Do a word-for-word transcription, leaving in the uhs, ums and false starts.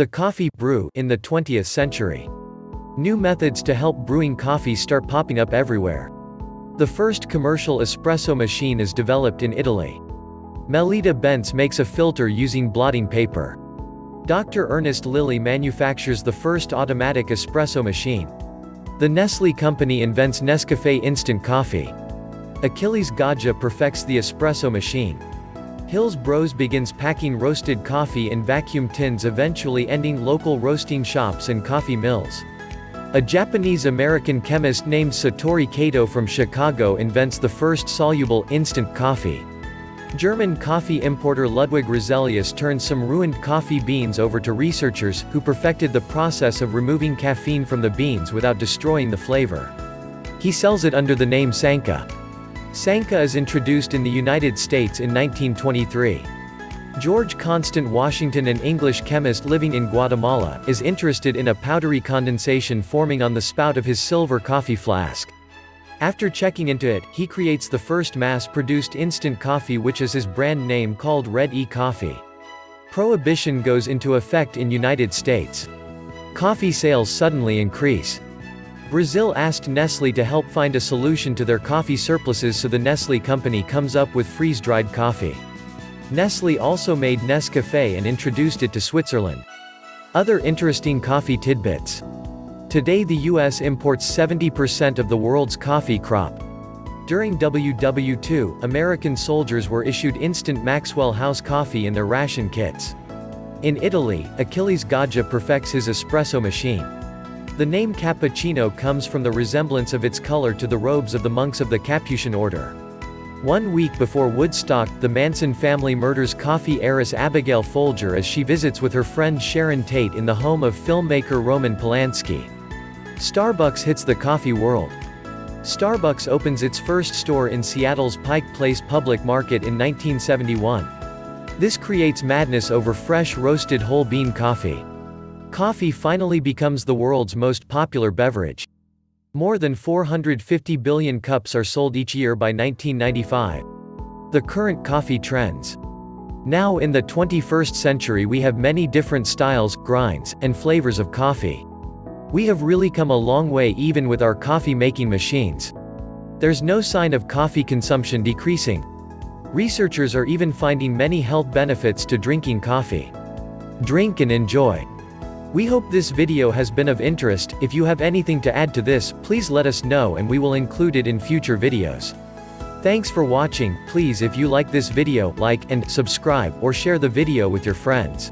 The coffee brew in the twentieth century. New methods to help brewing coffee start popping up everywhere. The first commercial espresso machine is developed in Italy. Melitta Bentz makes a filter using blotting paper. Doctor Ernest Lilly manufactures the first automatic espresso machine. The Nestlé company invents Nescafé instant coffee. Achilles Gaggia perfects the espresso machine. Hills Bros begins packing roasted coffee in vacuum tins, eventually ending local roasting shops and coffee mills. A Japanese-American chemist named Satori Kato from Chicago invents the first soluble, instant coffee. German coffee importer Ludwig Roselius turned some ruined coffee beans over to researchers, who perfected the process of removing caffeine from the beans without destroying the flavor. He sells it under the name Sanka. Sanka is introduced in the United States in nineteen twenty-three. George Constant Washington, an English chemist living in Guatemala, is interested in a powdery condensation forming on the spout of his silver coffee flask. After checking into it, he creates the first mass-produced instant coffee, which is his brand name, called Red E Coffee. Prohibition goes into effect in United States. Coffee sales suddenly increase. Brazil asked Nestlé to help find a solution to their coffee surpluses, so the Nestlé company comes up with freeze-dried coffee. Nestlé also made Nescafé and introduced it to Switzerland. Other interesting coffee tidbits. Today the U S imports seventy percent of the world's coffee crop. During World War Two, American soldiers were issued instant Maxwell House coffee in their ration kits. In Italy, Achilles Gaggia perfects his espresso machine. The name cappuccino comes from the resemblance of its color to the robes of the monks of the Capuchin Order. One week before Woodstock, the Manson family murders coffee heiress Abigail Folger as she visits with her friend Sharon Tate in the home of filmmaker Roman Polanski. Starbucks hits the coffee world. Starbucks opens its first store in Seattle's Pike Place Public Market in nineteen seventy-one. This creates madness over fresh roasted whole bean coffee. Coffee finally becomes the world's most popular beverage. More than four hundred fifty billion cups are sold each year by nineteen ninety-five. The current coffee trends. Now in the twenty-first century we have many different styles, grinds, and flavors of coffee. We have really come a long way even with our coffee-making machines. There's no sign of coffee consumption decreasing. Researchers are even finding many health benefits to drinking coffee. Drink and enjoy. We hope this video has been of interest. If you have anything to add to this, please let us know and we will include it in future videos. Thanks for watching. Please, if you like this video, like and subscribe or share the video with your friends.